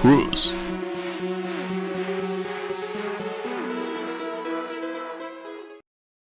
Cruz.